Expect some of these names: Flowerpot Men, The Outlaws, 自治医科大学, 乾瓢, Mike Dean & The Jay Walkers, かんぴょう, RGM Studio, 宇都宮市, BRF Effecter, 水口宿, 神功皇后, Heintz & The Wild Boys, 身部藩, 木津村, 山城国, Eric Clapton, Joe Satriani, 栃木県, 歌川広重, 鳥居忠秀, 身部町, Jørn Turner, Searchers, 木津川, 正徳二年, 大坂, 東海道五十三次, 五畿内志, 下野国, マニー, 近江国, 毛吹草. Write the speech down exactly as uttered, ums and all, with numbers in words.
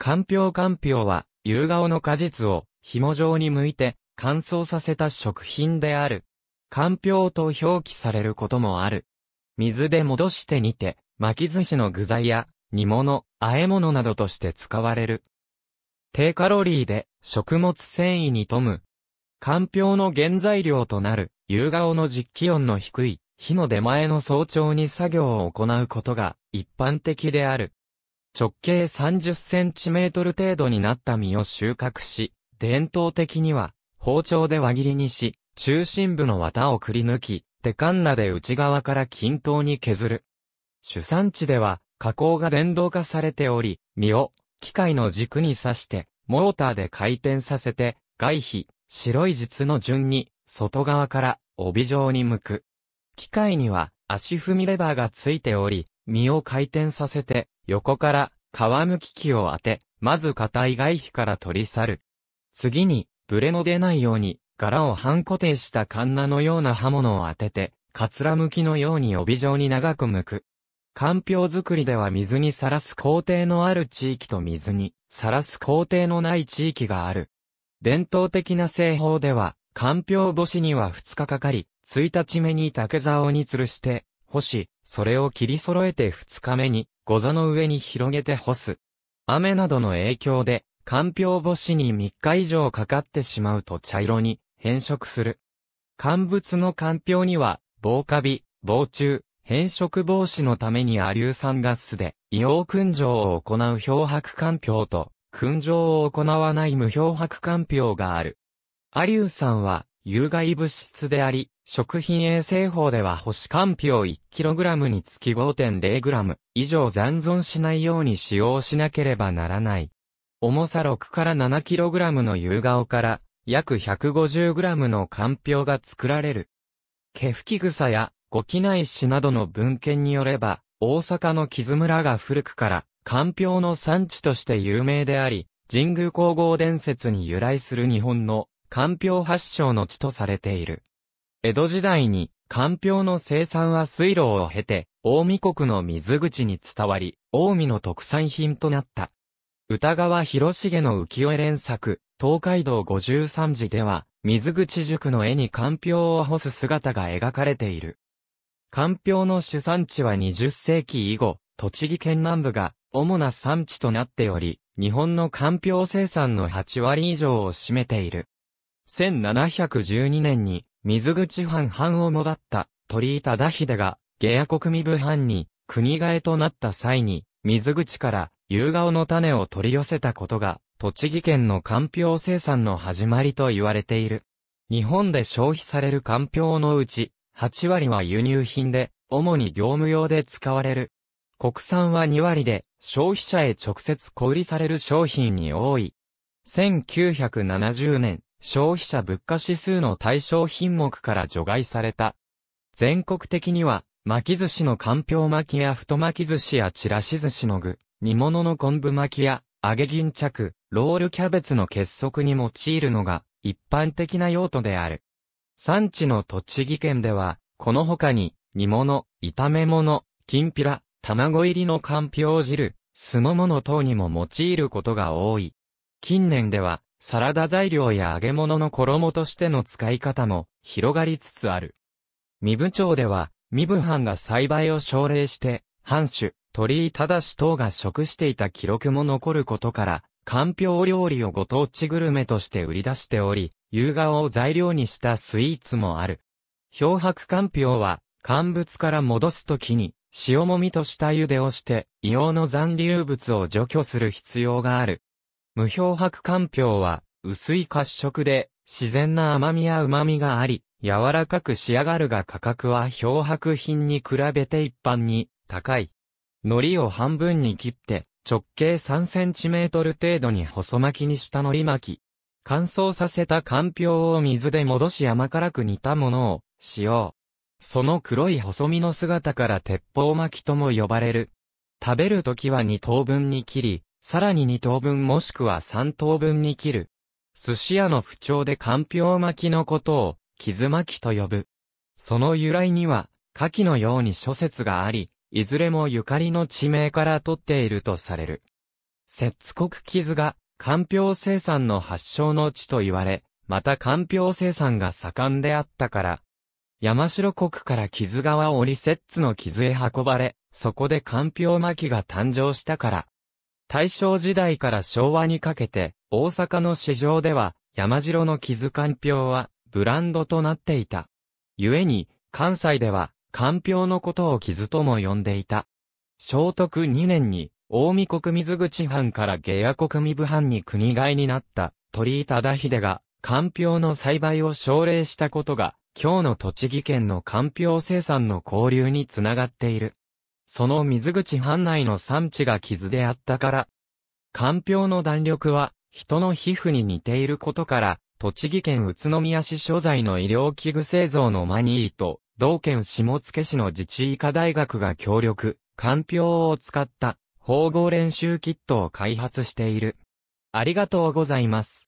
乾瓢乾瓢は、ユウガオの果実を紐状に剥いて乾燥させた食品である。乾瓢と表記されることもある。水で戻して煮て、巻き寿司の具材や煮物、和え物などとして使われる。低カロリーで食物繊維に富む。乾瓢の原材料となるユウガオの実気温の低い日の出前の早朝に作業を行うことが一般的である。直径さんじゅっセンチメートル程度になった実を収穫し、伝統的には包丁で輪切りにし、中心部の綿をくり抜き、手かんなで内側から均等に削る。主産地では加工が電動化されており、実を機械の軸に刺して、モーターで回転させて、外皮、白い実の順に、外側から帯状に剥く。機械には足踏みレバーがついており、実を回転させて、横から皮むき器を当て、まず硬い外皮から取り去る。次に、ブレの出ないように、柄を半固定したカンナのような刃物を当てて、かつらむきのように帯状に長く剥く。乾瓢作りでは水にさらす工程のある地域と水にさらす工程のない地域がある。伝統的な製法では、乾瓢干しにはふつかかかり、いちにちめに竹竿に吊るして、干し、それを切り揃えてふつかめに、ござの上に広げて干す。雨などの影響で、乾瓢干しにみっか以上かかってしまうと茶色に変色する。乾物の乾瓢には、防カビ、防虫、変色防止のために亜硫酸ガスで、硫黄燻蒸を行う漂白乾瓢と、燻蒸を行わない無漂白乾瓢がある。亜硫酸は、有害物質であり、食品衛生法では干し乾瓢 いちキログラム につき ごてんゼログラム 以上残存しないように使用しなければならない。重さろくからななキログラム のユウガオから約 ひゃくごじゅうグラム の乾瓢が作られる。毛吹き草や五木内市などの文献によれば、大阪の木津村が古くから乾瓢の産地として有名であり、神宮皇后伝説に由来する日本の乾瓢発祥の地とされている。江戸時代に、乾瓢の生産は水路を経て、近江国の水口に伝わり、近江の特産品となった。歌川広重の浮世絵連作、東海道五十三次では、水口宿の絵に乾瓢を干す姿が描かれている。乾瓢の主産地はにじゅっせいき以後、栃木県南部が主な産地となっており、日本の乾瓢生産のはちわり以上を占めている。せんななひゃくじゅうにねんに、水口藩藩をもだった鳥居忠秀が下野国身部藩に国替えとなった際に水口からユウガオの種を取り寄せたことが栃木県の乾瓢生産の始まりと言われている。日本で消費される乾瓢のうちはちわりは輸入品で主に業務用で使われる。国産はにわりで消費者へ直接小売りされる商品に多い。せんきゅうひゃくななじゅうねん。消費者物価指数の対象品目から除外された。全国的には、巻き寿司の乾瓢巻きや太巻き寿司やちらし寿司の具、煮物の昆布巻きや、揚げ巾着、ロールキャベツの結束に用いるのが一般的な用途である。産地の栃木県では、この他に、煮物、炒め物、きんぴら、卵入りの乾瓢汁、酢の物等にも用いることが多い。近年では、サラダ材料や揚げ物の衣としての使い方も広がりつつある。身部町では、身部藩が栽培を奨励して、藩主、鳥居忠等が食していた記録も残ることから、乾瓢料理をご当地グルメとして売り出しており、ユウガオを材料にしたスイーツもある。漂白乾瓢は、乾物から戻すときに、塩もみと下茹でをして、硫黄の残留物を除去する必要がある。無漂白乾瓢は、薄い褐色で、自然な甘みや旨みがあり、柔らかく仕上がるが価格は漂白品に比べて一般に高い。海苔を半分に切って、直径さんセンチメートル程度に細巻きにした海苔巻き。乾燥させた乾瓢を水で戻し甘辛く煮たものを使用。その黒い細身の姿から鉄砲巻きとも呼ばれる。食べるときはにとうぶんに切り、さらににとうぶんもしくはさんとうぶんに切る。寿司屋の不調で乾瓢巻きのことを、傷巻きと呼ぶ。その由来には、下記のように諸説があり、いずれもゆかりの地名から取っているとされる。摂国傷が官票生産の発祥の地と言われ、また官票生産が盛んであったから、山城国から木津川を降り摂津の木津へ運ばれ、そこで官票巻が誕生したから、大正時代から昭和にかけて、大阪の市場では、山城の木津官票は、ブランドとなっていた。故に、関西では、官票のことを木津とも呼んでいた。正徳にねんに、近江国水口藩から下野国身部藩に国替えになった、鳥居忠秀が、官票の栽培を奨励したことが、今日の栃木県の官票生産の交流につながっている。その水口藩内の産地が木津であったから、官票の弾力は、人の皮膚に似ていることから、栃木県宇都宮市所在の医療器具製造のマニーと、同県下野市の自治医科大学が協力、官票を使った、縫合練習キットを開発している。ありがとうございます。